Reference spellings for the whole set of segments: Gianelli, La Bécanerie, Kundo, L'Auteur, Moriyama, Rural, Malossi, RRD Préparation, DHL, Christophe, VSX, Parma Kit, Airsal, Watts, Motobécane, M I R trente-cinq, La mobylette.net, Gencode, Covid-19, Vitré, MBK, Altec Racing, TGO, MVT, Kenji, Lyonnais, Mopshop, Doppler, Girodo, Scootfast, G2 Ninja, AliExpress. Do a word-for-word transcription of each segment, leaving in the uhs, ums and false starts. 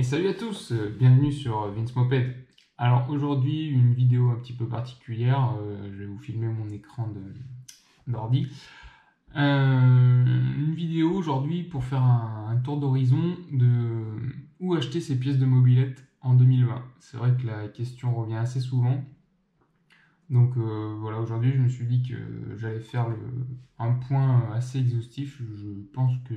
Et salut à tous, bienvenue sur Vince Moped. Alors aujourd'hui, une vidéo un petit peu particulière, euh, je vais vous filmer mon écran d'ordi. Euh, une vidéo aujourd'hui pour faire un, un tour d'horizon de où acheter ces pièces de mobilette en deux mille vingt. C'est vrai que la question revient assez souvent. Donc euh, voilà, aujourd'hui je me suis dit que j'allais faire le, un point assez exhaustif. Je pense que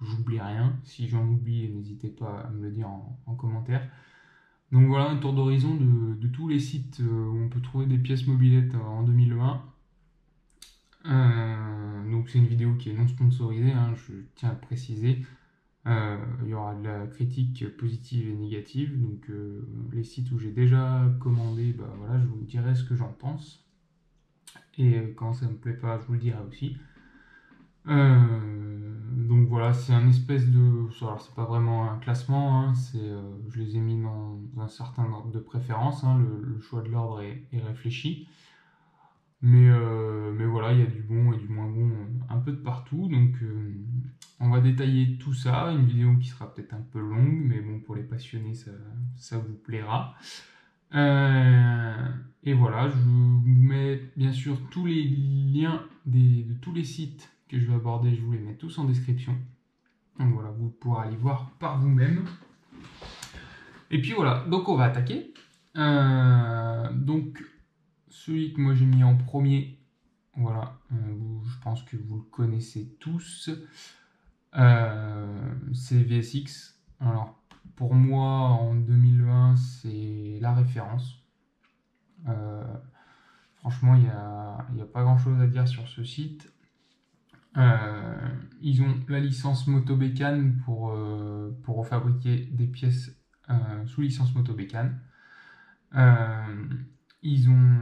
j'oublie rien. Si j'en oublie, n'hésitez pas à me le dire en, en commentaire. Donc voilà, un tour d'horizon de, de tous les sites où on peut trouver des pièces mobilettes en deux mille vingt. Euh, donc c'est une vidéo qui est non sponsorisée, hein, je tiens à le préciser. Euh, il y aura de la critique positive et négative. Donc euh, les sites où j'ai déjà commandé, bah, voilà, je vous dirai ce que j'en pense. Et quand ça ne me plaît pas, je vous le dirai aussi. Euh, donc voilà, c'est un espèce de, alors c'est pas vraiment un classement, hein, c'est, euh, je les ai mis dans, dans un certain ordre de préférence, hein, le, le choix de l'ordre est, est réfléchi, mais, euh, mais voilà, il y a du bon et du moins bon un peu de partout, donc euh, on va détailler tout ça, une vidéo qui sera peut-être un peu longue, mais bon, pour les passionnés, ça, ça vous plaira. Euh, et voilà, je vous mets bien sûr tous les liens des, de tous les sites que je vais aborder, je vous les mets tous en description. Donc voilà, vous pourrez aller voir par vous-même. Et puis voilà, donc on va attaquer. Euh, donc celui que moi j'ai mis en premier, voilà, euh, vous, je pense que vous le connaissez tous, euh, c'est V S X. Alors pour moi en deux mille vingt, c'est la référence. Euh, franchement, il n'y a, y a pas grand chose à dire sur ce site. Euh, ils ont la licence Motobécane pour, euh, pour fabriquer des pièces euh, sous licence Motobécane. Euh, ils ont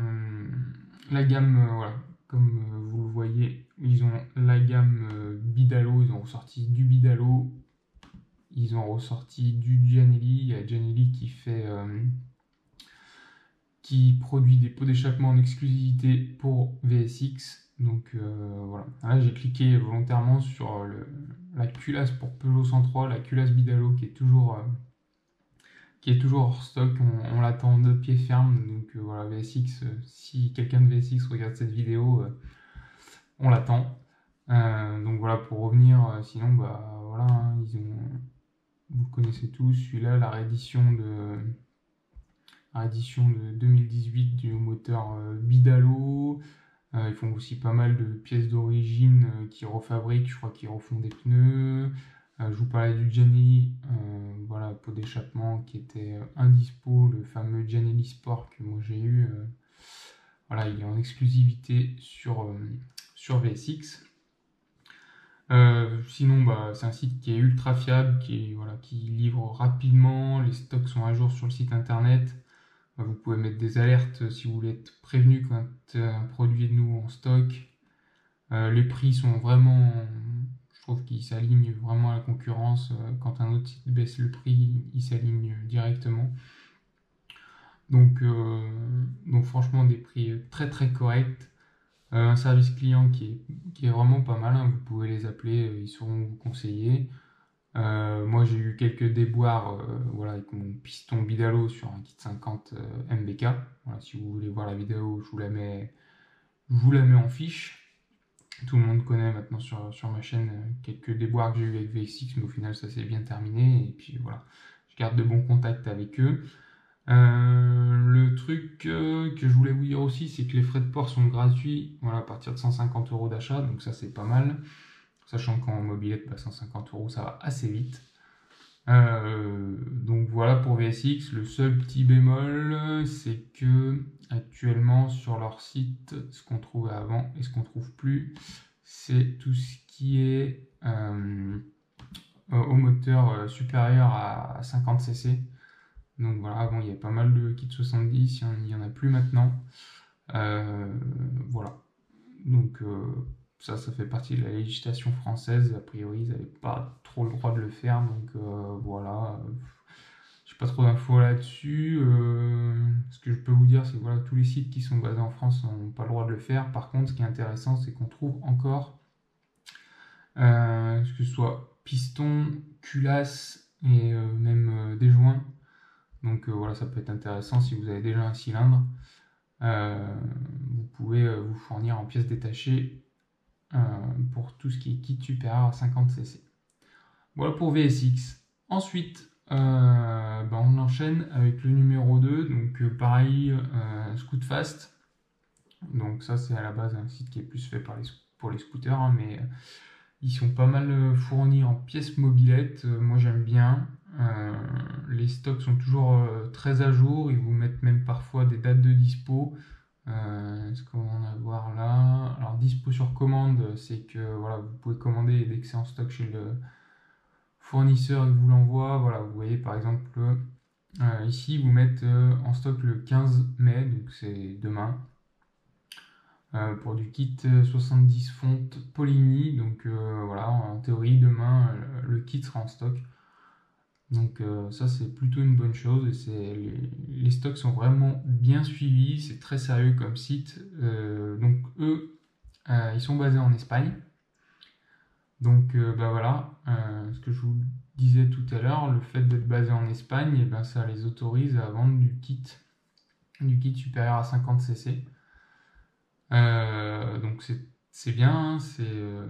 la gamme, euh, voilà, comme euh, vous le voyez, ils ont la gamme euh, Bidalo, ils ont ressorti du Bidalo, ils ont ressorti du Gianelli. Il y a Gianelli qui fait, euh, qui produit des pots d'échappement en exclusivité pour V S X. Donc euh, voilà, là j'ai cliqué volontairement sur le, la culasse pour Peugeot cent trois, la culasse Bidalo qui est toujours, euh, qui est toujours hors stock, on, on l'attend de pied ferme. Donc euh, voilà, V S X, euh, si quelqu'un de V S X regarde cette vidéo, euh, on l'attend. Euh, donc voilà, pour revenir, euh, sinon bah voilà, hein, ils ont, vous le connaissez tous, celui-là, la réédition de, la réédition de deux mille dix-huit du moteur euh, Bidalo. Euh, ils font aussi pas mal de pièces d'origine euh, qui refabriquent, je crois qu'ils refont des pneus. Euh, je vous parlais du Gianelli, euh, voilà, pot d'échappement qui était euh, indispo, le fameux Gianelli Sport que moi j'ai eu. Euh, voilà, il est en exclusivité sur, euh, sur V S X. Euh, sinon, bah, c'est un site qui est ultra fiable, qui, voilà, qui livre rapidement, les stocks sont à jour sur le site internet. Vous pouvez mettre des alertes si vous voulez être prévenu quand un produit est de nouveau en stock. Euh, les prix sont vraiment, je trouve qu'ils s'alignent vraiment à la concurrence. Quand un autre site baisse le prix, il s'aligne directement. Donc, euh, donc franchement, des prix très très corrects. Euh, un service client qui est, qui est vraiment pas mal. Hein. Vous pouvez les appeler, ils seront vous conseillés. Euh, moi j'ai eu quelques déboires euh, voilà, avec mon piston Bidalo sur un kit cinquante euh, M B K. Voilà, si vous voulez voir la vidéo, je vous la mets, je vous la mets en fiche. Tout le monde connaît maintenant sur, sur ma chaîne euh, quelques déboires que j'ai eu avec V S X, mais au final ça s'est bien terminé. Et puis voilà, je garde de bons contacts avec eux. Euh, le truc euh, que je voulais vous dire aussi, c'est que les frais de port sont gratuits, voilà, à partir de cent cinquante euros d'achat, donc ça c'est pas mal. Sachant qu'en mobilette, bah, cent cinquante euros, ça va assez vite. Euh, donc voilà pour V S X. Le seul petit bémol, c'est que actuellement sur leur site, ce qu'on trouvait avant et ce qu'on trouve plus, c'est tout ce qui est euh, au moteur supérieur à cinquante C C. Donc voilà, avant il y a pas mal de kits soixante-dix, il n'y en a plus maintenant. Euh, voilà. Donc euh, Ça, ça fait partie de la législation française. A priori, ils n'avaient pas trop le droit de le faire. Donc euh, voilà, je n'ai pas trop d'infos là-dessus. Euh, ce que je peux vous dire, c'est que voilà, tous les sites qui sont basés en France n'ont pas le droit de le faire. Par contre, ce qui est intéressant, c'est qu'on trouve encore, euh, que ce soit piston, culasse, et euh, même euh, des joints. Donc euh, voilà, ça peut être intéressant si vous avez déjà un cylindre. Euh, vous pouvez euh, vous fournir en pièces détachées euh, pour tout ce qui est kit supérieur à cinquante centimètres cubes. Voilà pour V S X. Ensuite, euh, ben on enchaîne avec le numéro deux. Donc euh, pareil, euh, Scootfast. Donc ça, c'est à la base un site qui est plus fait par les, pour les scooters, hein, mais euh, ils sont pas mal fournis en pièces mobilettes. Euh, moi, j'aime bien. Euh, les stocks sont toujours euh, très à jour, ils vous mettent même parfois des dates de dispo. Euh, Est-ce qu'on va voir là? Alors, dispo sur commande, c'est que voilà, vous pouvez commander et dès que c'est en stock chez le fournisseur, il vous l'envoie. Voilà, vous voyez par exemple euh, ici, ils vous mettent euh, en stock le quinze mai, donc c'est demain, euh, pour du kit soixante-dix fontes Polini. Donc euh, voilà, en théorie, demain le kit sera en stock. Donc euh, ça c'est plutôt une bonne chose, et les, les stocks sont vraiment bien suivis, c'est très sérieux comme site. Euh, donc eux, euh, ils sont basés en Espagne. Donc euh, bah voilà, euh, ce que je vous disais tout à l'heure, le fait d'être basé en Espagne, et ben, ça les autorise à vendre du kit, du kit supérieur à cinquante centimètres cubes. Euh, donc c'est bien, hein, c'est euh,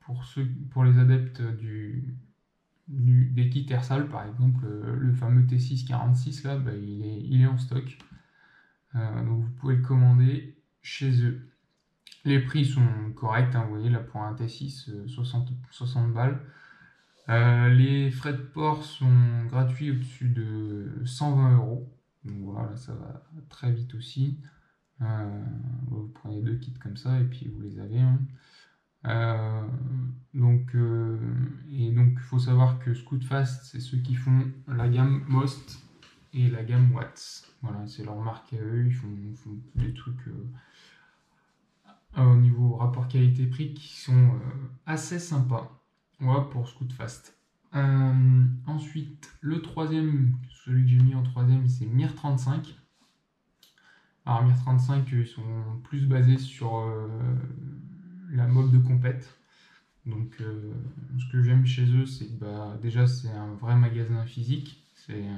pour, ceux, pour les adeptes du... Du, des kits Airsal par exemple, le, le fameux T six quarante-six là, bah, il, est, il est en stock, euh, donc vous pouvez le commander chez eux. Les prix sont corrects, hein, vous voyez là pour un T six soixante, soixante balles. Euh, les frais de port sont gratuits au-dessus de cent vingt euros, donc voilà, ça va très vite aussi. Euh, vous prenez deux kits comme ça et puis vous les avez, hein. Euh, donc, euh, et donc il faut savoir que Scootfast, c'est ceux qui font la gamme Most et la gamme Watts. Voilà, c'est leur marque à eux. Ils font, font des trucs euh, au niveau rapport qualité-prix qui sont euh, assez sympas. Voilà pour Scootfast. Euh, ensuite, le troisième, celui que j'ai mis en troisième, c'est M I R trente-cinq. Alors M I R trente-cinq, ils sont plus basés sur euh, la mob de compète. Donc euh, ce que j'aime chez eux, c'est que bah, déjà c'est un vrai magasin physique, c'est un,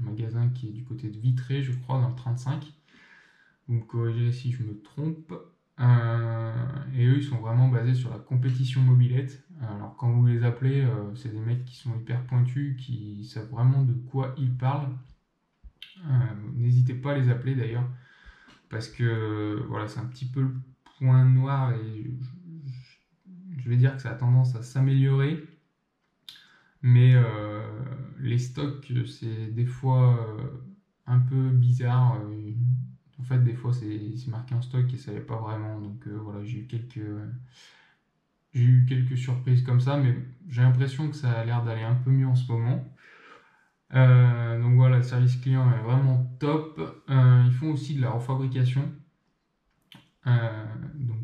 un magasin qui est du côté de Vitré, je crois, dans le trente-cinq, vous me corrigez si je me trompe. Euh, et eux, ils sont vraiment basés sur la compétition mobilette. Alors quand vous les appelez, euh, c'est des mecs qui sont hyper pointus, qui savent vraiment de quoi ils parlent. Euh, n'hésitez pas à les appeler d'ailleurs, parce que voilà, c'est un petit peu le point noir, et je, je vais dire que ça a tendance à s'améliorer, mais euh, les stocks, c'est des fois euh, un peu bizarre. Euh, en fait, des fois c'est marqué en stock et ça n'est pas vraiment, donc euh, voilà, j'ai eu quelques euh, j'ai eu quelques surprises comme ça, mais j'ai l'impression que ça a l'air d'aller un peu mieux en ce moment. Euh, donc voilà, le service client est vraiment top. Euh, ils font aussi de la refabrication. Euh, donc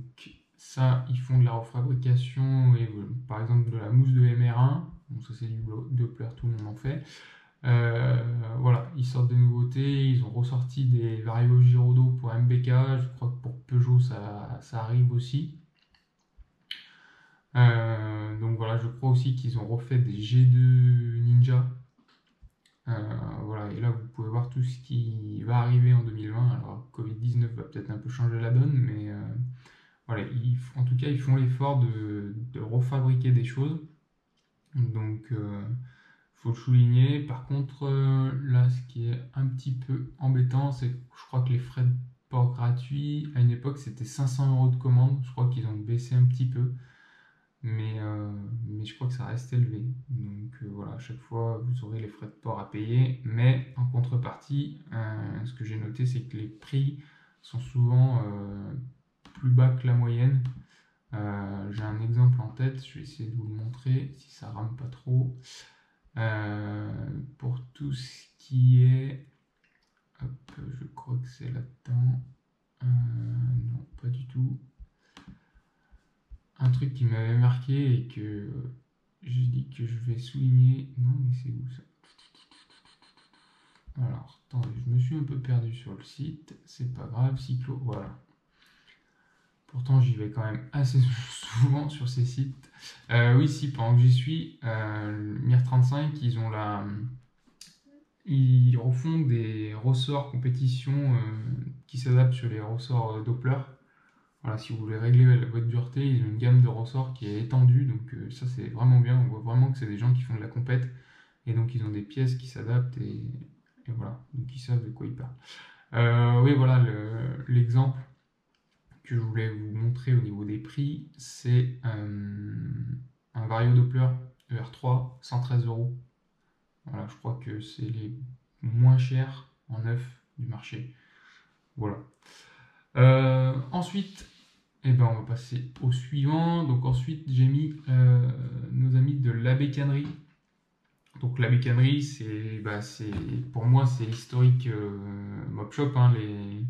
ça, ils font de la refabrication, et, euh, par exemple de la mousse de M R un, donc ça c'est du Doppler, tout le monde en fait. Euh, voilà, ils sortent des nouveautés, ils ont ressorti des varios Girodo pour M B K, je crois que pour Peugeot ça, ça arrive aussi. Euh, donc voilà, je crois aussi qu'ils ont refait des G deux Ninja. Euh, voilà, et là vous pouvez voir tout ce qui va arriver en deux mille vingt. Alors Covid dix-neuf va peut-être un peu changer la donne, mais euh, voilà, ils, en tout cas ils font l'effort de, de refabriquer des choses, donc il euh, faut le souligner. Par contre euh, là, ce qui est un petit peu embêtant, c'est que je crois que les frais de port gratuits, à une époque c'était cinq cents euros de commande, je crois qu'ils ont baissé un petit peu. Mais, euh, mais je crois que ça reste élevé. Donc euh, voilà, à chaque fois, vous aurez les frais de port à payer. Mais en contrepartie, euh, ce que j'ai noté, c'est que les prix sont souvent euh, plus bas que la moyenne. Euh, j'ai un exemple en tête, je vais essayer de vous le montrer, si ça rame pas trop. Euh, pour tout ce qui est... Hop, je crois que c'est là-dedans. Euh, non, pas du tout. Un truc qui m'avait marqué et que euh, j'ai dit que je vais souligner. Non, mais c'est où ça? Alors, attendez, je me suis un peu perdu sur le site. C'est pas grave, cyclo, voilà. Pourtant, j'y vais quand même assez souvent sur ces sites. Euh, oui, si, pendant que j'y suis, euh, M I R trente-cinq, ils ont la... Ils refont des ressorts compétition euh, qui s'adaptent sur les ressorts euh, Doppler. Voilà, si vous voulez régler votre dureté, ils ont une gamme de ressorts qui est étendue. Donc euh, ça, c'est vraiment bien. On voit vraiment que c'est des gens qui font de la compète. Et donc, ils ont des pièces qui s'adaptent. Et, et voilà, donc ils savent de quoi ils parlent. Euh, oui, voilà l'exemple le, que je voulais vous montrer au niveau des prix. C'est euh, un Vario Doppler E R trois, cent treize euros. Voilà, je crois que c'est les moins chers en neuf du marché. Voilà. Euh, ensuite, eh ben on va passer au suivant. Donc ensuite, j'ai mis euh, nos amis de La Bécanerie. Donc La Bécanerie, c'est, bah, c'est, pour moi, c'est l'historique euh, Mopshop. Hein, les,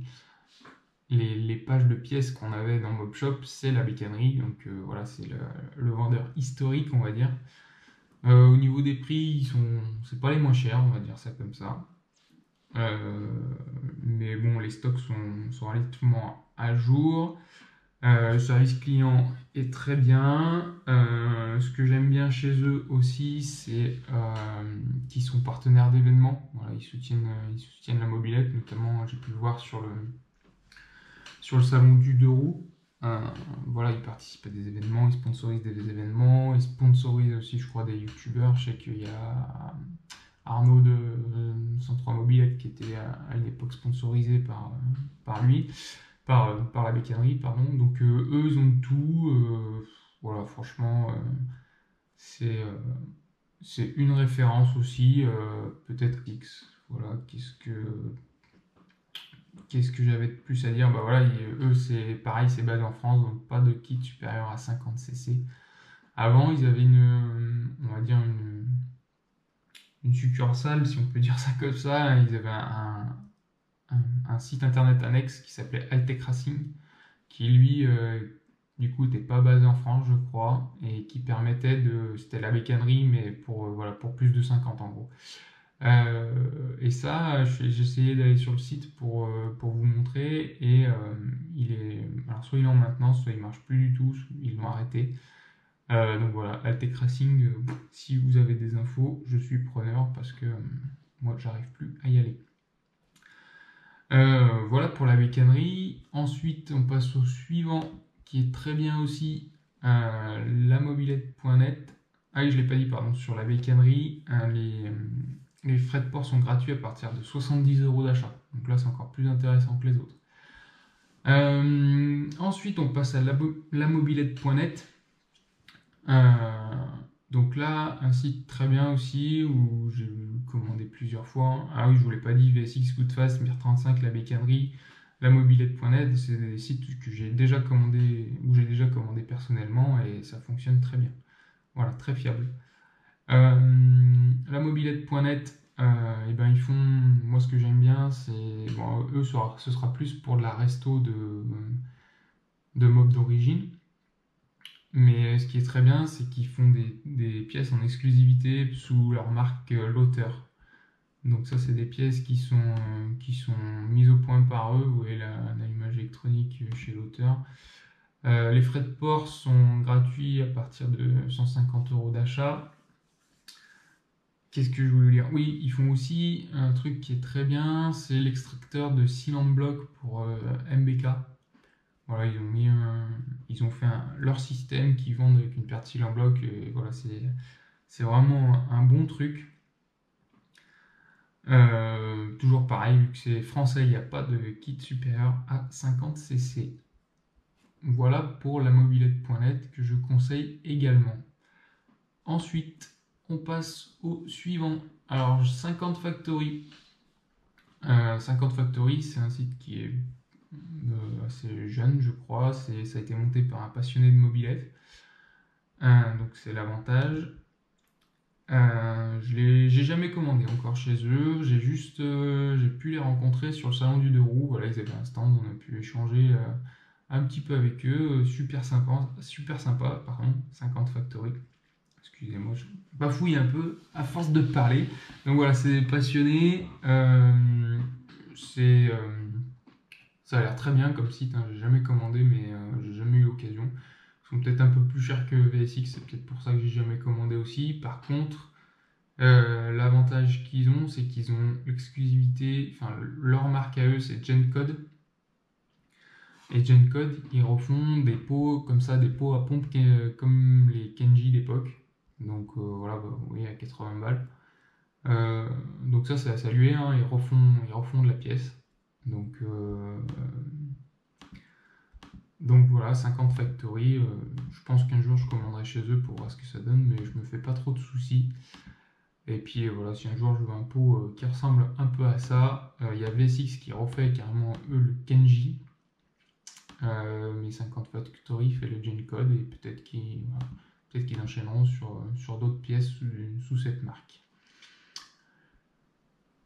les, les pages de pièces qu'on avait dans Mopshop, c'est La Bécanerie. Donc euh, voilà, c'est le, le vendeur historique, on va dire. Euh, au niveau des prix, ils sont, c'est pas les moins chers, on va dire ça comme ça. Euh, mais bon, les stocks sont, sont relativement à jour. Euh, le service client est très bien. Euh, ce que j'aime bien chez eux aussi, c'est euh, qu'ils sont partenaires d'événements. Voilà, ils soutiennent, ils soutiennent la mobilette, notamment j'ai pu le voir sur le, sur le salon du deux roues. Euh, voilà, ils participent à des événements, ils sponsorisent des événements, ils sponsorisent aussi, je crois, des youtubeurs. Je sais qu'il y a Arnaud de cent trois Mobile qui était à une époque sponsorisé par, par lui, par, par La Bécanerie, pardon. Donc euh, eux, ils ont de tout. Euh, voilà, franchement, euh, c'est euh, c'est une référence aussi, euh, peut-être X. Voilà, qu'est-ce que... Qu'est-ce que j'avais de plus à dire? Bah voilà, eux, c'est pareil, c'est basé en France, donc pas de kit supérieur à cinquante centilitres. Avant, ils avaient une, on va dire une, une succursale, si on peut dire ça comme ça. Ils avaient un, un, un site internet annexe qui s'appelait Altec Racing, qui lui, euh, du coup, n'était pas basé en France, je crois, et qui permettait de, c'était La Bécanerie, mais pour euh, voilà, pour plus de cinquante en gros. Euh, et ça, j'ai essayé d'aller sur le site pour, euh, pour vous montrer, et euh, il est, alors soit il est en maintenance, soit il marche plus du tout, ils l'ont arrêté. Euh, donc voilà, Altec Racing, euh, si vous avez des infos, je suis preneur parce que euh, moi j'arrive plus à y aller. Euh, voilà pour La Bécanerie. Ensuite, on passe au suivant qui est très bien aussi, euh, LaMobilette point net. Ah oui, je l'ai pas dit, pardon, sur La Bécanerie, hein, les. Euh, Les frais de port sont gratuits à partir de soixante-dix euros d'achat. Donc là, c'est encore plus intéressant que les autres. Euh, ensuite, on passe à LaMobilette point net. Euh, donc là, un site très bien aussi, où j'ai commandé plusieurs fois. Ah oui, je ne vous l'ai pas dit, V S X, Scootfast, M I R trente-cinq, La Bécanerie, LaMobilette point net. C'est des sites que j'ai déjà commandé, où j'ai déjà commandé personnellement, et ça fonctionne très bien. Voilà, très fiable. Euh, LaMobilette point net, euh, et ben ils font, moi ce que j'aime bien, c'est, bon, eux sera, ce sera plus pour de la resto de, de mob d'origine, mais ce qui est très bien, c'est qu'ils font des, des pièces en exclusivité sous leur marque euh, L'Auteur. Donc ça, c'est des pièces qui sont, euh, qui sont mises au point par eux. Vous voyez l'allumage électronique chez L'Auteur. Euh, les frais de port sont gratuits à partir de cent cinquante euros d'achat. Qu'est-ce que je voulais dire? Oui, ils font aussi un truc qui est très bien, c'est l'extracteur de silent bloc pour euh, M B K. Voilà, ils ont mis, un, ils ont fait un, leur système qu'ils vendent avec une paire de silent bloc. Et voilà, c'est vraiment un bon truc. Euh, toujours pareil, vu que c'est français, il n'y a pas de kit supérieur à cinquante centilitres. Voilà pour LaMobilette point net que je conseille également. Ensuite, on passe au suivant. Alors, cinquante Factory. Euh, cinquante Factory, c'est un site qui est euh, assez jeune, je crois. Ça a été monté par un passionné de mobilette. Euh, donc, c'est l'avantage. Euh, je n'ai jamais commandé encore chez eux. J'ai juste euh, j'ai pu les rencontrer sur le salon du deux roues. Voilà, ils avaient un stand. On a pu échanger euh, un petit peu avec eux. Super sympa, super sympa pardon, cinquante Factory. Excusez-moi, je bafouille un peu à force de parler. Donc voilà, c'est passionné. Euh, c'est euh, Ça a l'air très bien comme site, hein. J'ai jamais commandé, mais euh, j'ai jamais eu l'occasion. Ils sont peut-être un peu plus chers que V S X, c'est peut-être pour ça que j'ai jamais commandé aussi. Par contre, euh, l'avantage qu'ils ont, c'est qu'ils ont l'exclusivité, enfin leur marque à eux, c'est Gencode. Et Gencode, ils refont des pots comme ça, des pots à pompe euh, comme les Kenji d'époque. Donc euh, voilà, bah, vous voyez, à quatre-vingts balles. Euh, donc ça, c'est à saluer, hein. ils, refont, ils refont de la pièce. Donc, euh, donc voilà, cinquante Factory, euh, je pense qu'un jour je commanderai chez eux pour voir ce que ça donne, mais je me fais pas trop de soucis. Et puis euh, voilà, si un jour je veux un pot euh, qui ressemble un peu à ça, il euh, y a V S X qui refait carrément eux le Kenji, euh, mais cinquante Factory fait le Gencode et peut-être qu'ils voilà, peut-être qu'ils enchaîneront sur, sur d'autres pièces sous, sous cette marque.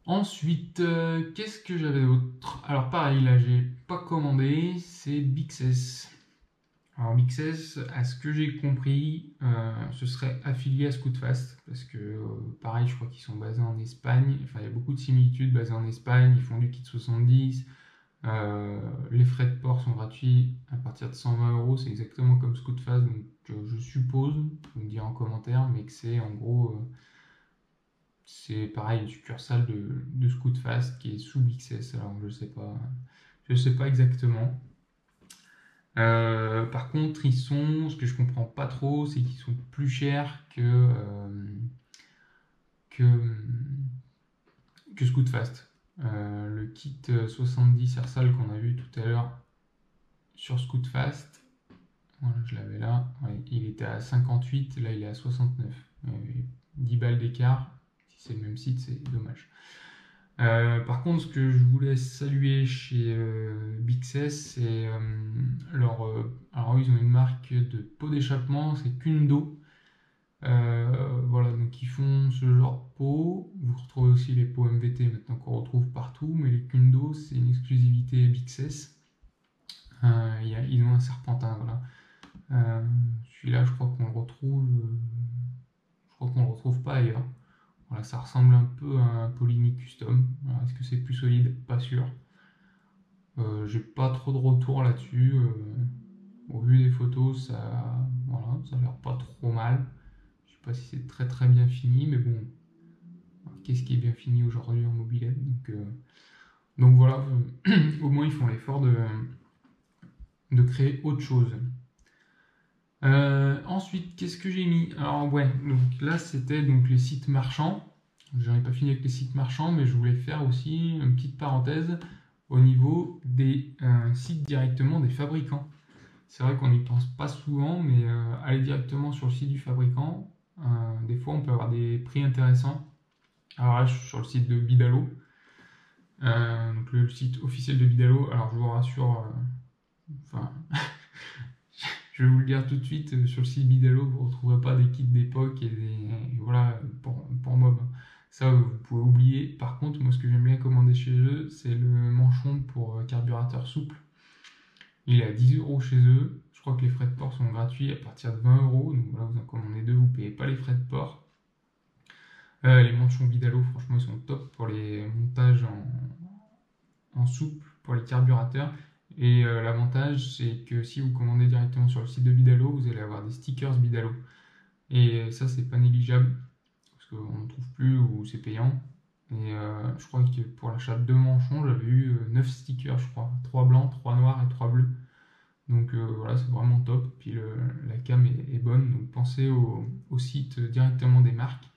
Ensuite, euh, qu'est-ce que j'avais d'autre? Alors pareil, là, j'ai pas commandé, c'est Bixess. Alors Bixess, à ce que j'ai compris, euh, ce serait affilié à Scootfast, parce que euh, pareil, je crois qu'ils sont basés en Espagne, enfin il y a beaucoup de similitudes basées en Espagne, ils font du kit soixante-dix, euh, les frais de port sont gratuits à partir de cent vingt euros, c'est exactement comme Scootfast, donc je, je suppose, vous me direz en commentaire, mais que c'est en gros... Euh, c'est pareil, une succursale de, de Scootfast qui est sous Bixess, alors je ne sais pas, je sais pas exactement. Euh, par contre, ils sont, ce que je comprends pas trop, c'est qu'ils sont plus chers que, euh, que, que Scootfast. Euh, le kit soixante-dix Airsal qu'on a vu tout à l'heure sur Scootfast, voilà, je l'avais là, ouais, il était à cinquante-huit, là il est à soixante-neuf, et dix balles d'écart. C'est le même site, c'est dommage. Euh, par contre, ce que je voulais saluer chez euh, Bixess, c'est euh, leur... Euh, alors ils ont une marque de pot d'échappement, c'est Kundo. Euh, voilà, donc ils font ce genre de pot. Vous retrouvez aussi les pots M V T maintenant qu'on retrouve partout, mais les Kundo, c'est une exclusivité Bixess. Euh, y a, ils ont un serpentin, voilà. Euh, Celui-là, je crois qu'on le retrouve... Euh, je crois qu'on le retrouve pas ailleurs. Voilà, ça ressemble un peu à un Polini custom. Est-ce que c'est plus solide? Pas sûr. Euh, J'ai pas trop de retour là-dessus. Euh, au vu des photos, ça, voilà, ça a l'air pas trop mal. Je sais pas si c'est très très bien fini, mais bon, qu'est-ce qui est bien fini aujourd'hui en mobilette? Donc, euh, donc voilà, au moins ils font l'effort de, de créer autre chose. Euh, ensuite, qu'est-ce que j'ai mis? Alors ouais, donc là c'était donc les sites marchands. J'en ai pas fini avec les sites marchands, mais je voulais faire aussi une petite parenthèse au niveau des euh, sites directement des fabricants. C'est vrai qu'on n'y pense pas souvent, mais euh, aller directement sur le site du fabricant, euh, des fois on peut avoir des prix intéressants. Alors là, je suis sur le site de Bidalo, euh, donc le site officiel de Bidalo. Alors je vous rassure, euh, enfin. Je vais vous le dire tout de suite, sur le site Bidalo, vous ne retrouverez pas des kits d'époque et des et voilà, pour, pour mob. Ça, vous pouvez oublier. Par contre, moi, ce que j'aime bien commander chez eux, c'est le manchon pour carburateur souple. Il est à dix euros chez eux. Je crois que les frais de port sont gratuits à partir de vingt euros. Donc voilà, vous en commandez deux, vous ne payez pas les frais de port. Euh, les manchons Bidalo, franchement, ils sont top pour les montages en, en souple, pour les carburateurs. Et euh, l'avantage, c'est que si vous commandez directement sur le site de Bidalo, vous allez avoir des stickers Bidalo. Et ça, c'est pas négligeable, parce qu'on ne trouve plus ou c'est payant. Et euh, je crois que pour l'achat de deux manchons, j'avais eu neuf stickers, je crois. trois blancs, trois noirs et trois bleus. Donc euh, voilà, c'est vraiment top. Puis le, la cam est, est bonne, donc pensez au, au site directement des marques.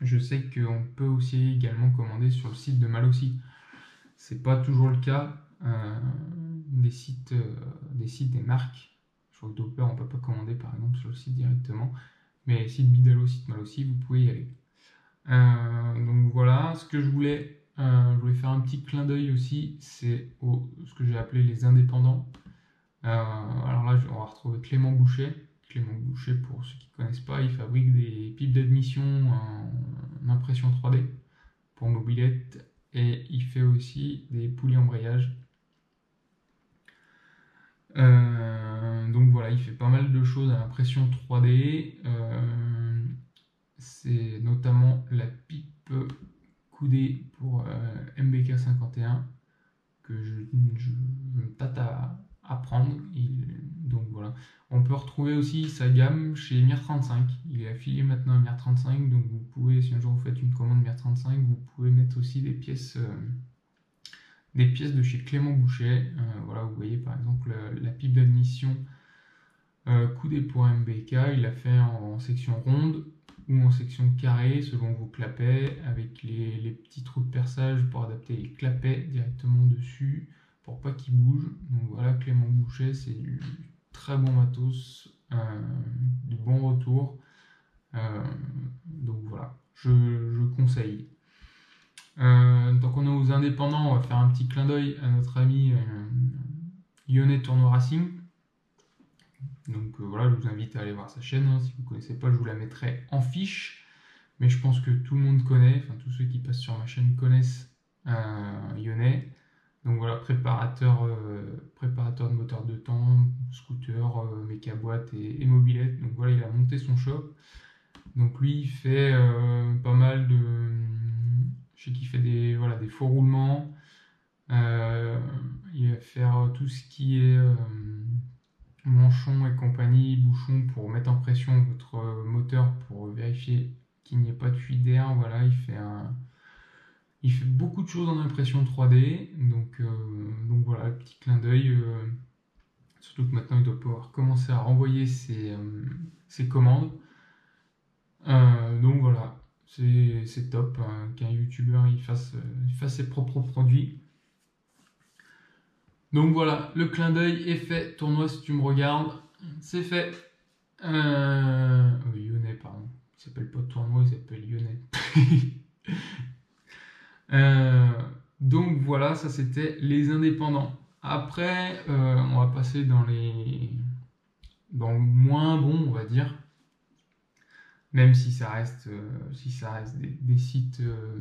Je sais qu'on peut aussi également commander sur le site de Malossi. C'est pas toujours le cas. Euh, des sites euh, des sites des marques. Je crois que Doppler, on ne peut pas commander par exemple sur le site directement, mais site Bidalo, site Malossi, vous pouvez y aller. Euh, donc voilà, ce que je voulais, euh, je voulais faire un petit clin d'œil aussi, c'est ce que j'ai appelé les indépendants. Euh, alors là, on va retrouver Clément Bouchet. Clément Bouchet, pour ceux qui ne connaissent pas, il fabrique des pipes d'admission en, en impression trois D pour mobilette, et il fait aussi des poulies embrayage. Euh, donc voilà, il fait pas mal de choses à l'impression trois D, euh, c'est notamment la pipe coudée pour euh, M B K cinquante et un que je, je, je tâte à, à prendre. Et donc voilà. On peut retrouver aussi sa gamme chez M I R trente-cinq. Il est affilié maintenant à M I R trente-cinq. Donc vous pouvez, si un jour vous faites une commande M I R trente-cinq, vous pouvez mettre aussi des pièces, euh, des pièces de chez Clément Bouchet. Euh, voilà, vous voyez par exemple la, la pipe d'admission euh, coudée pour M B K. Il l'a fait en, en section ronde ou en section carrée selon vos clapets, avec les, les petits trous de perçage pour adapter les clapets directement dessus pour pas qu'ils bougent. Donc voilà, Clément Bouchet, c'est du très bon matos, euh, du bon retour. Euh, donc voilà, je, je conseille. Euh, tant qu'on est aux indépendants, on va faire un petit clin d'œil à notre ami euh, Lyonnais Racing. Donc euh, voilà, je vous invite à aller voir sa chaîne, hein. Si vous ne connaissez pas, je vous la mettrai en fiche. Mais je pense que tout le monde connaît, enfin tous ceux qui passent sur ma chaîne connaissent euh, Lyonnais. Donc voilà, préparateur, euh, préparateur de moteur de temps, scooter, euh, méca-boîte et, et mobilette. Donc voilà, il a monté son shop. Donc lui, il fait euh, pas mal de... Je sais qu'il fait des, voilà, des faux roulements. Euh, il va faire tout ce qui est... Euh, manchons et compagnie, bouchons pour mettre en pression votre moteur pour vérifier qu'il n'y ait pas de fuite d'air. Voilà, il fait, un... il fait beaucoup de choses en impression trois D. Donc, euh, donc voilà, petit clin d'œil. Euh, surtout que maintenant, il doit pouvoir commencer à renvoyer ses, euh, ses commandes. Euh, donc voilà, c'est top hein, qu'un youtubeur il fasse, il fasse ses propres produits. Donc voilà, le clin d'œil est fait. Tournoi, si tu me regardes, c'est fait. Euh... Oh, Lyonnais, pardon. Il s'appelle pas Tournoi, il s'appelle Lyonnais. euh... Donc voilà, ça c'était les indépendants. Après, euh, on va passer dans les... dans le moins bon, on va dire. Même si ça reste, euh, si ça reste des, des sites euh,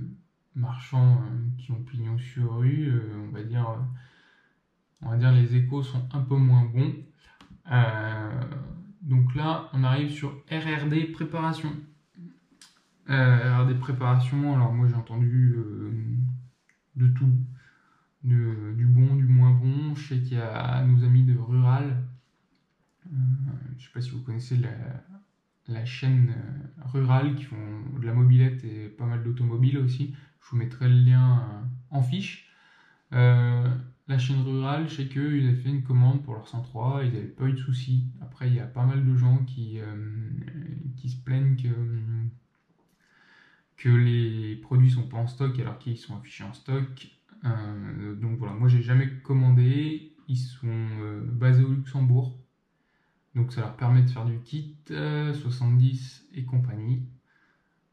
marchands euh, qui ont pignon sur rue, euh, on va dire... Euh, on va dire les échos sont un peu moins bons. Euh, donc là, on arrive sur R R D Préparation. Euh, R R D Préparation, alors moi j'ai entendu euh, de tout. De, du bon, du moins bon. Je sais qu'il y a nos amis de Rural. Euh, je ne sais pas si vous connaissez la, la chaîne euh, Rural qui font de la mobilette et pas mal d'automobiles aussi. Je vous mettrai le lien euh, en fiche. Euh, La chaîne Rurale, je sais qu'ils avaient fait une commande pour leur cent trois, ils n'avaient pas eu de soucis. Après, il y a pas mal de gens qui, euh, qui se plaignent que, que les produits sont pas en stock alors qu'ils sont affichés en stock. Euh, donc voilà, moi j'ai jamais commandé. Ils sont euh, basés au Luxembourg, donc ça leur permet de faire du kit euh, soixante-dix et compagnie.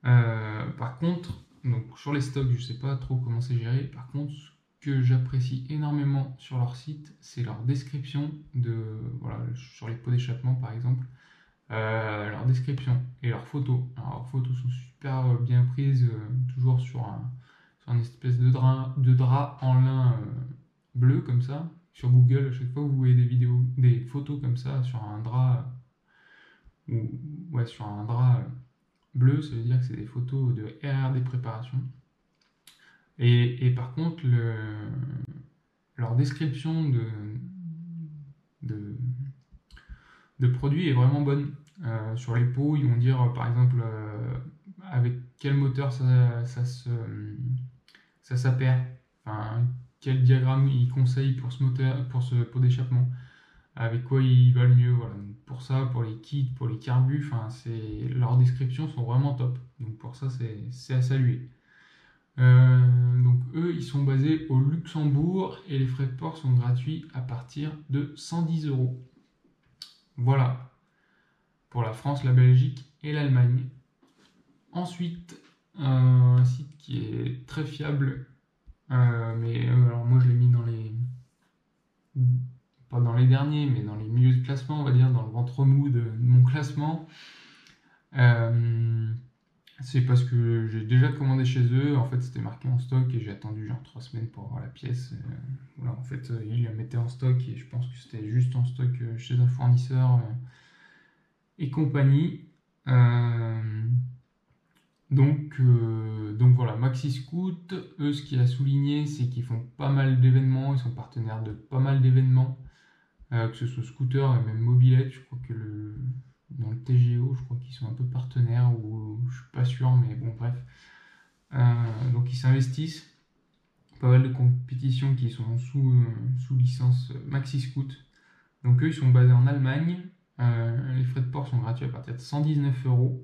Euh, par contre, donc sur les stocks, je sais pas trop comment c'est géré. Par contre, que j'apprécie énormément sur leur site, c'est leur description de, voilà, sur les pots d'échappement par exemple, euh, leur description et leurs photos. Alors, leurs photos sont super bien prises, euh, toujours sur un sur une espèce de drap, de drap en lin euh, bleu comme ça. Sur Google, à chaque fois vous voyez des vidéos, des photos comme ça sur un drap euh, ou ouais sur un drap euh, bleu, ça veut dire que c'est des photos de R R D Préparation. Et, et par contre, le, leur description de, de, de produits est vraiment bonne. Euh, sur les pots, ils vont dire par exemple euh, avec quel moteur ça, ça se ça s'appare, enfin, quel diagramme ils conseillent pour ce moteur, pour ce pot d'échappement, avec quoi ils valent mieux. Voilà. Pour ça, pour les kits, pour les carbus, enfin, c'est, leurs descriptions sont vraiment top. Donc pour ça, c'est à saluer. Euh, donc eux ils sont basés au Luxembourg et les frais de port sont gratuits à partir de cent dix euros. Voilà pour la France, la Belgique et l'Allemagne. Ensuite euh, un site qui est très fiable, euh, mais euh, alors moi je l'ai mis dans les, pas dans les derniers mais dans les milieux de classement, on va dire dans le ventre mou de, de mon classement. euh, C'est parce que j'ai déjà commandé chez eux, en fait c'était marqué en stock et j'ai attendu genre trois semaines pour avoir la pièce. Euh, voilà, en fait ils la mettaient en stock et je pense que c'était juste en stock chez un fournisseur euh, et compagnie. Euh, Donc, euh, donc voilà, MaxiScoot, eux, ce qu'il a souligné, c'est qu'ils font pas mal d'événements, ils sont partenaires de pas mal d'événements, euh, que ce soit scooter et même mobilette. Je crois que le, dans le T G O, je crois qu'ils sont un peu partenaires, ou je suis pas sûr, mais bon, bref. Euh, donc ils s'investissent, pas mal de compétitions qui sont sous, euh, sous licence MaxiScoot. Donc eux, ils sont basés en Allemagne, euh, les frais de port sont gratuits à partir de cent dix-neuf euros.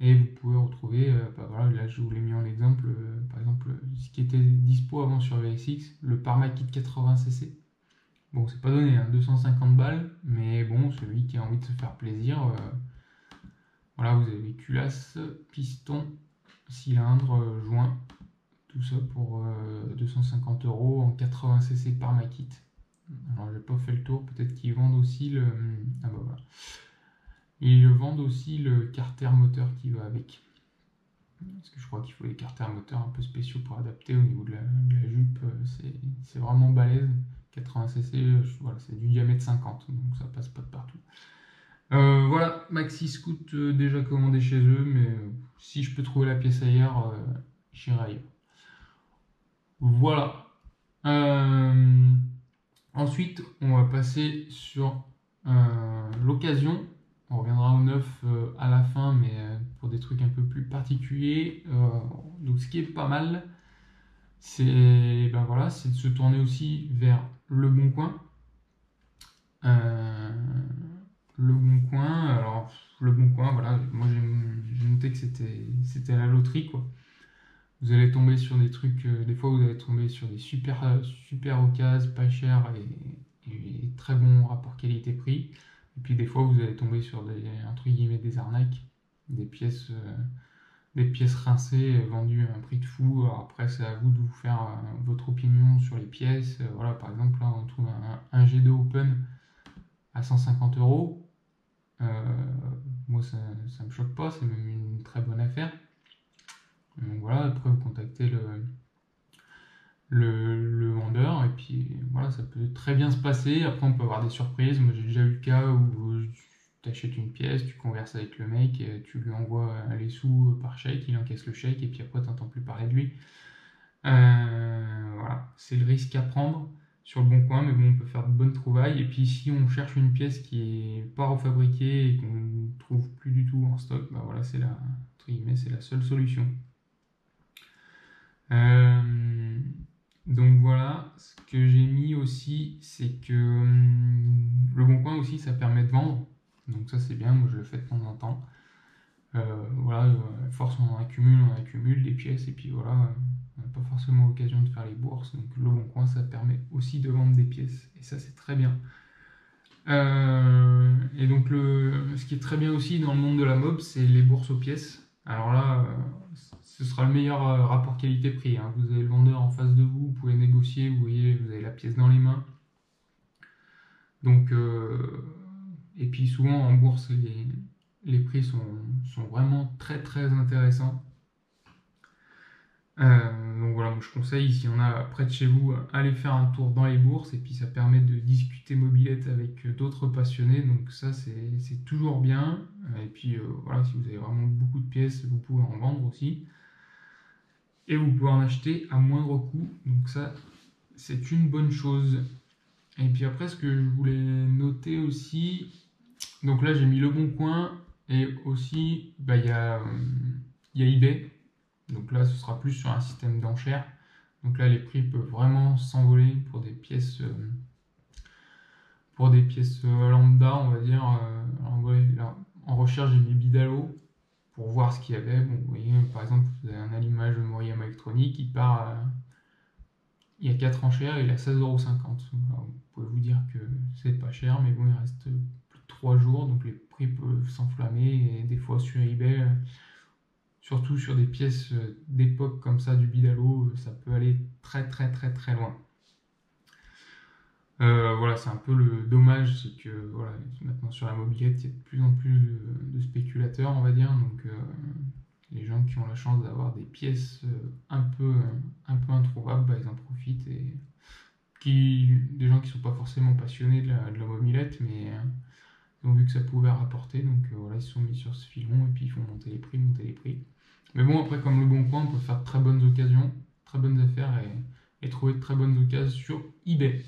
Et vous pouvez retrouver, euh, bah voilà, là je vous l'ai mis en exemple, euh, par exemple, ce qui était dispo avant sur V S X, le Parma Kit quatre-vingts centilitres. Bon, c'est pas donné, hein, deux cent cinquante balles, mais bon, celui qui a envie de se faire plaisir, euh, voilà, vous avez culasse, piston, cylindre, euh, joint, tout ça pour euh, deux cent cinquante euros en quatre-vingts centilitres Parma Kit. Alors j'ai pas fait le tour, peut-être qu'ils vendent aussi le... Ah bah voilà. Ils vendent aussi le carter moteur qui va avec. Parce que je crois qu'il faut des carters moteurs un peu spéciaux pour adapter au niveau de la, de la jupe. C'est vraiment balèze. quatre-vingts centilitres, voilà, c'est du diamètre cinquante, donc ça passe pas de partout. Euh, voilà, MaxiScoot euh, déjà commandé chez eux, mais euh, si je peux trouver la pièce ailleurs, euh, j'irai ailleurs. Voilà. Euh, ensuite, on va passer sur euh, l'occasion. On reviendra au neuf à la fin, mais pour des trucs un peu plus particuliers. Donc ce qui est pas mal, c'est ben voilà, c'est de se tourner aussi vers Leboncoin. Euh, Leboncoin, alors Leboncoin, voilà, moi j'ai noté que c'était la loterie, quoi. Vous allez tomber sur des trucs, des fois vous allez tomber sur des super, super occasions, pas chères et, et très bons rapports qualité-prix. Et puis des fois vous allez tomber sur des, entre guillemets, des arnaques, des pièces, euh, des pièces rincées vendues à un prix de fou. Alors après c'est à vous de vous faire euh, votre opinion sur les pièces. Euh, voilà, par exemple là on trouve un, un G deux Open à cent cinquante euros. Moi ça, ça me choque pas, c'est même une très bonne affaire. Donc voilà, après vous contactez le, Le, le vendeur, et puis voilà, ça peut très bien se passer. Après on peut avoir des surprises. Moi j'ai déjà eu le cas où tu achètes une pièce, tu converses avec le mec, et tu lui envoies les sous par chèque, il encaisse le chèque et puis après tu n'entends plus parler de lui. Euh, voilà, c'est le risque à prendre sur le bon coin, mais bon, on peut faire de bonnes trouvailles. Et puis si on cherche une pièce qui est pas refabriquée et qu'on ne trouve plus du tout en stock, bah voilà, c'est la, c'est la seule solution. Euh, Donc voilà, ce que j'ai mis aussi, c'est que hum, le bon coin aussi, ça permet de vendre. Donc ça c'est bien, moi je le fais de temps en temps. Euh, voilà, euh, force on en accumule, on accumule des pièces et puis voilà, euh, on n'a pas forcément l'occasion de faire les bourses. Donc le bon coin, ça permet aussi de vendre des pièces et ça c'est très bien. Euh, et donc le, ce qui est très bien aussi dans le monde de la mob, c'est les bourses aux pièces. Alors là, euh, ce sera le meilleur euh, rapport qualité-prix. Hein. Vous avez le vendeur en face de vous, vous pouvez négocier, vous voyez, vous avez la pièce dans les mains. Donc, euh, et puis souvent en bourse, les, les prix sont, sont vraiment très très intéressants. Euh, donc voilà, moi, je conseille, s'il y en a près de chez vous, allez faire un tour dans les bourses et puis ça permet de discuter mobilette avec d'autres passionnés, donc ça c'est toujours bien. Et puis euh, voilà, si vous avez vraiment beaucoup de pièces, vous pouvez en vendre aussi et vous pouvez en acheter à moindre coût, donc ça c'est une bonne chose. Et puis après, ce que je voulais noter aussi, donc là j'ai mis le bon coin et aussi bah, y a, y a eBay. Donc là, ce sera plus sur un système d'enchères. Donc là, les prix peuvent vraiment s'envoler pour des pièces, euh, pour des pièces euh, lambda, on va dire. Euh, alors, ouais, là, en recherche, j'ai mis Bidalo pour voir ce qu'il y avait. Bon, vous voyez, par exemple, vous avez un allumage de Moriyama électronique, il part, euh, il y a quatre enchères, il est à seize euros cinquante. Vous pouvez vous dire que c'est pas cher, mais bon, il reste plus de trois jours, donc les prix peuvent s'enflammer. Et des fois, sur eBay, euh, surtout sur des pièces d'époque comme ça, du Bidalo, ça peut aller très très très très loin. Euh, voilà, c'est un peu le dommage, c'est que voilà, maintenant sur la mobilette, il y a de plus en plus de, de spéculateurs, on va dire. Donc euh, les gens qui ont la chance d'avoir des pièces un peu, un peu introuvables, bah, ils en profitent. Et qui, des gens qui ne sont pas forcément passionnés de la, de la mobilette, mais... ils ont vu que ça pouvait rapporter, donc euh, voilà, ils se sont mis sur ce filon et puis ils font monter les prix, monter les prix. Mais bon, après, comme Leboncoin, on peut faire de très bonnes occasions, très bonnes affaires et, et trouver de très bonnes occasions sur eBay.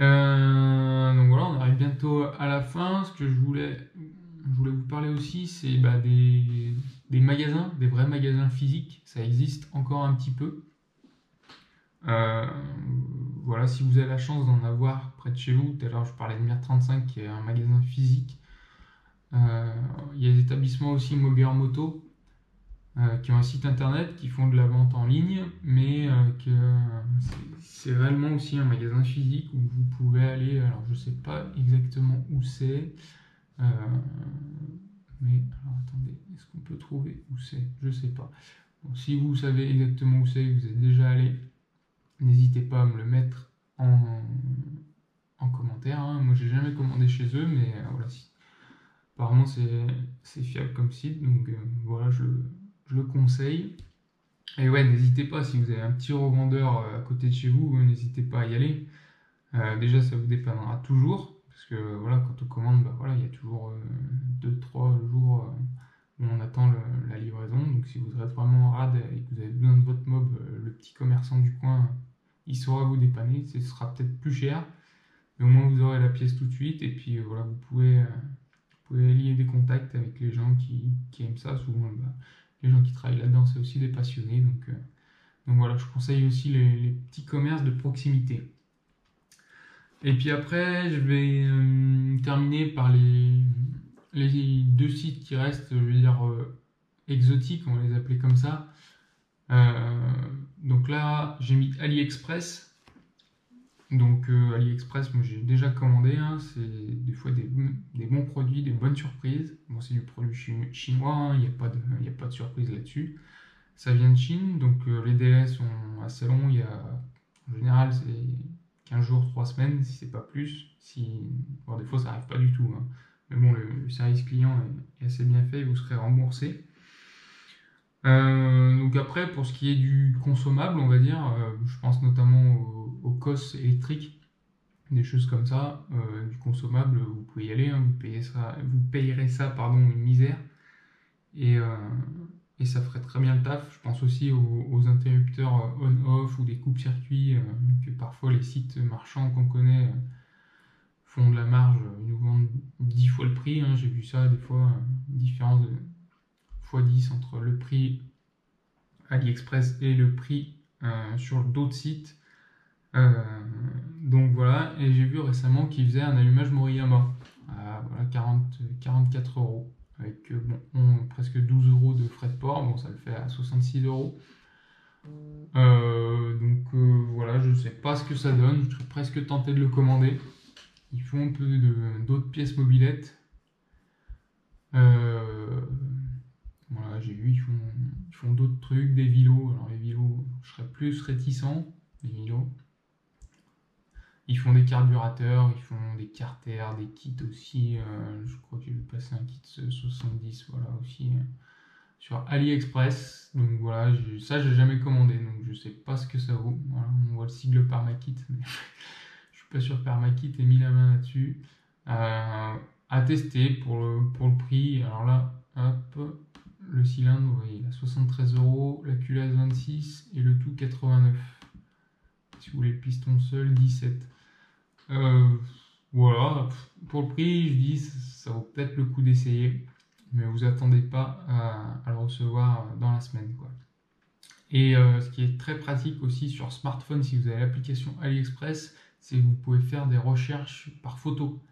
Euh, donc voilà, on arrive bientôt à la fin. Ce que je voulais, je voulais vous parler aussi, c'est bah, des, des magasins, des vrais magasins physiques. Ça existe encore un petit peu. Euh, voilà, si vous avez la chance d'en avoir près de chez vous. Tout à l'heure, je parlais de M I R trente-cinq qui est un magasin physique. Euh, il y a des établissements aussi Moguer Moto euh, qui ont un site internet, qui font de la vente en ligne, mais euh, que c'est réellement aussi un magasin physique où vous pouvez aller. Alors, je sais pas exactement où c'est, euh, mais alors attendez, est-ce qu'on peut trouver où c'est? Je sais pas. Bon, si vous savez exactement où c'est, vous êtes déjà allé, n'hésitez pas à me le mettre en, en commentaire. Hein. Moi, j'ai jamais commandé chez eux, mais euh, voilà. Si apparemment, c'est fiable comme site, donc euh, voilà, je, je le conseille. Et ouais, n'hésitez pas, si vous avez un petit revendeur à côté de chez vous, n'hésitez pas à y aller. Euh, déjà, ça vous dépannera toujours, parce que voilà, quand on commande, bah, voilà, il y a toujours deux trois euh, jours euh, où on attend le, la livraison. Donc si vous êtes vraiment en rade et que vous avez besoin de votre mob, euh, le petit commerçant du coin, il saura vous dépanner. Ce sera peut-être plus cher, mais au moins vous aurez la pièce tout de suite, et puis euh, voilà, vous pouvez... Euh, Vous pouvez lier des contacts avec les gens qui, qui aiment ça. Souvent, bah, les gens qui travaillent là-dedans, c'est aussi des passionnés. Donc, euh, donc voilà, je conseille aussi les, les petits commerces de proximité. Et puis après, je vais euh, terminer par les, les deux sites qui restent, je vais dire euh, exotiques, on va les appeler comme ça. Euh, donc là, j'ai mis AliExpress. Donc euh, AliExpress, moi j'ai déjà commandé, hein, c'est des fois des, des bons produits, des bonnes surprises. Bon, c'est du produit chinois, il n'y a pas de, il n'y a pas de surprise là-dessus. Ça vient de Chine, donc euh, les délais sont assez longs, il y a, en général c'est quinze jours, trois semaines, si c'est pas plus. Si, bon, des fois ça n'arrive pas du tout, hein. Mais bon, le, le service client est, est assez bien fait, vous serez remboursé. Euh, donc après, pour ce qui est du consommable, on va dire, euh, je pense notamment aux, aux cosses électriques, des choses comme ça, euh, du consommable, vous pouvez y aller, hein, vous payez ça, vous payerez ça, pardon, une misère, et, euh, et ça ferait très bien le taf. Je pense aussi aux, aux interrupteurs on-off ou des coupes-circuits, euh, que parfois les sites marchands qu'on connaît euh, font de la marge, ils nous vendent dix fois le prix, hein, j'ai vu ça des fois, euh, une différence de dix entre le prix AliExpress et le prix euh, sur d'autres sites. Euh, donc voilà, et j'ai vu récemment qu'ils faisaient un allumage Moriyama à voilà, quarante-quatre euros avec euh, bon, on, presque douze euros de frais de port. Bon, ça le fait à soixante-six euros. Euh, donc euh, voilà, je sais pas ce que ça donne. Je serais presque tenté de le commander. Ils font un peu d'autres pièces mobilettes. Euh, Voilà, j'ai vu, ils font, ils font d'autres trucs, des vélos. Alors, les vélos, je serais plus réticent. Les vélos. Ils font des carburateurs, ils font des carters, des kits aussi. Euh, je crois que j'ai passé un kit soixante-dix, voilà, aussi euh, sur AliExpress. Donc, voilà, ça, j'ai jamais commandé. Donc, je sais pas ce que ça vaut. Voilà, on voit le sigle Parma Kit, mais je suis pas sûr que Parma Kit ait mis la main là-dessus. Euh, à tester pour le, pour le prix. Alors là, hop. Le cylindre, oui, il a soixante-treize euros, la culasse vingt-six et le tout quatre-vingt-neuf. Si vous voulez le piston seul, dix-sept. Euh, voilà, pour le prix, je dis, ça vaut peut-être le coup d'essayer, mais vous attendez pas à, à le recevoir dans la semaine, quoi. Et euh, ce qui est très pratique aussi sur smartphone, si vous avez l'application AliExpress, c'est que vous pouvez faire des recherches par photo.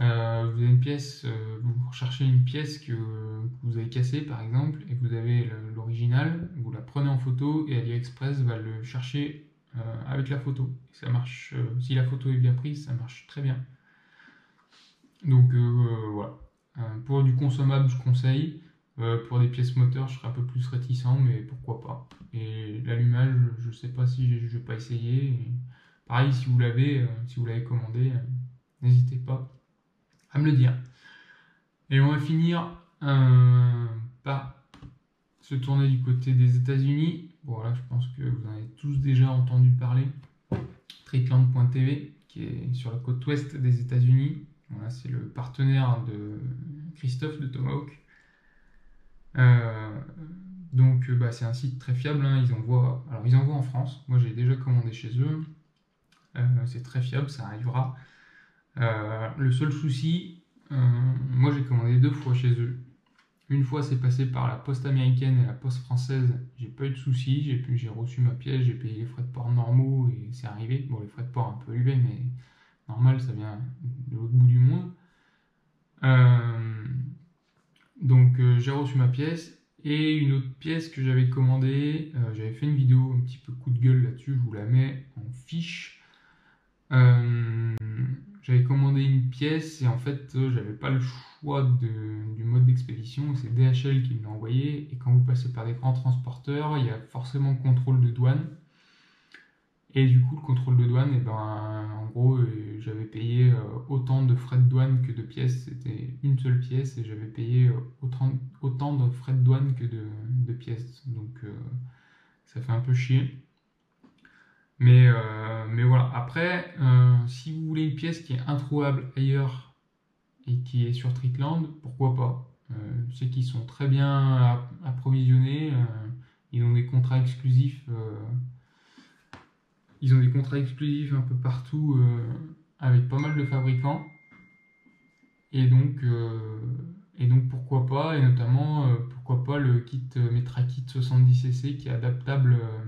Euh, vous avez une pièce, euh, vous recherchez une pièce que, euh, que vous avez cassée par exemple, et que vous avez l'original, vous la prenez en photo et AliExpress va le chercher euh, avec la photo. Et ça marche, euh, si la photo est bien prise, ça marche très bien. Donc euh, voilà. Euh, pour du consommable, je conseille. Euh, pour des pièces moteurs, je serais un peu plus réticent, mais pourquoi pas. Et l'allumage, je ne sais pas si je vais pas essayer. Et pareil, si vous l'avez, euh, si vous l'avez commandé, euh, n'hésitez pas à me le dire. Et on va finir euh, par se tourner du côté des États-Unis. Voilà, je pense que vous en avez tous déjà entendu parler. Trickland point T V, qui est sur la côte ouest des États-Unis. Voilà, c'est le partenaire de Christophe de Tomahawk. Euh, donc bah, c'est un site très fiable, hein. Ils envoient, alors ils envoient en France, moi j'ai déjà commandé chez eux, euh, c'est très fiable, ça arrivera. Euh, le seul souci, euh, moi j'ai commandé deux fois chez eux. Une fois c'est passé par la poste américaine et la poste française, j'ai pas eu de soucis, j'ai reçu ma pièce, j'ai payé les frais de port normaux et c'est arrivé. Bon, les frais de port un peu élevés, mais normal, ça vient de l'autre bout du monde. Euh, donc euh, j'ai reçu ma pièce et une autre pièce que j'avais commandée, euh, j'avais fait une vidéo un petit peu coup de gueule là-dessus, je vous la mets en fiche. Euh, J'avais commandé une pièce et en fait, euh, j'avais pas le choix de, du mode d'expédition. C'est D H L qui me l'a envoyé. Et quand vous passez par des grands transporteurs, il y a forcément contrôle de douane. Et du coup, le contrôle de douane, et ben, en gros, euh, j'avais payé euh, autant de frais de douane que de pièces. C'était une seule pièce et j'avais payé euh, autant, autant de frais de douane que de, de pièces. Donc, euh, ça fait un peu chier. Mais, euh, mais voilà, après, euh, si vous voulez une pièce qui est introuvable ailleurs et qui est sur Trickland, pourquoi pas. Euh, je sais qu'ils sont très bien approvisionnés, euh, ils ont des contrats exclusifs, euh, ils ont des contrats exclusifs un peu partout euh, avec pas mal de fabricants. Et donc, euh, et donc pourquoi pas, et notamment euh, pourquoi pas le kit euh, MetraKit soixante-dix C C qui est adaptable. Euh,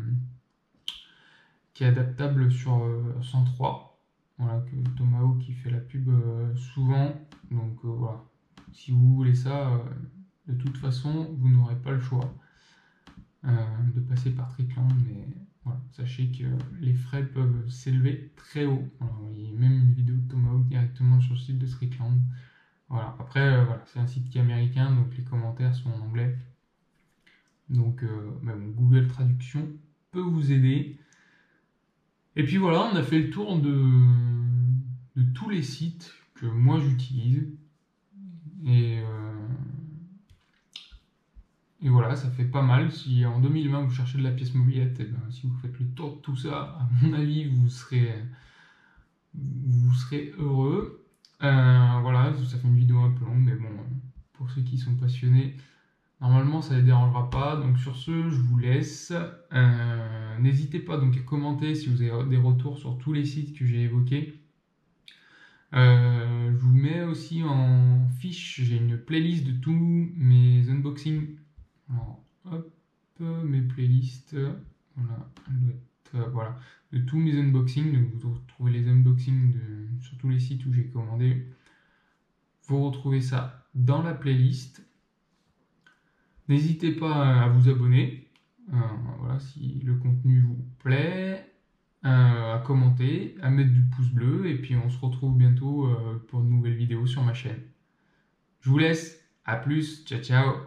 Qui est adaptable sur cent trois, voilà, que Tomahawk qui fait la pub euh, souvent, donc euh, voilà, si vous voulez ça, euh, de toute façon vous n'aurez pas le choix euh, de passer par Trickland, mais voilà, sachez que les frais peuvent s'élever très haut. Voilà, il y a même une vidéo de Tomahawk directement sur le site de Trickland. Voilà, après euh, voilà, c'est un site qui est américain, donc les commentaires sont en anglais, donc euh, bah, bon, Google Traduction peut vous aider. Et puis voilà, on a fait le tour de, de tous les sites que moi j'utilise. Et, euh, et voilà, ça fait pas mal. Si en deux mille vingt vous cherchez de la pièce mobilette, et ben, si vous faites le tour de tout ça, à mon avis, vous serez, vous serez heureux. Euh, voilà, ça fait une vidéo un peu longue, mais bon, pour ceux qui sont passionnés, normalement, ça ne les dérangera pas. Donc sur ce, je vous laisse. Euh, n'hésitez pas donc à commenter si vous avez des retours sur tous les sites que j'ai évoqués. Euh, je vous mets aussi en fiche, j'ai une playlist de tous mes unboxings. Alors, hop, mes playlists. Voilà, euh, voilà, de tous mes unboxings. Donc vous retrouvez les unboxings de, sur tous les sites où j'ai commandé. Vous retrouvez ça dans la playlist. N'hésitez pas à vous abonner, euh, voilà, si le contenu vous plaît, euh, à commenter, à mettre du pouce bleu, et puis on se retrouve bientôt euh, pour de nouvelles vidéos sur ma chaîne. Je vous laisse, à plus, ciao ciao.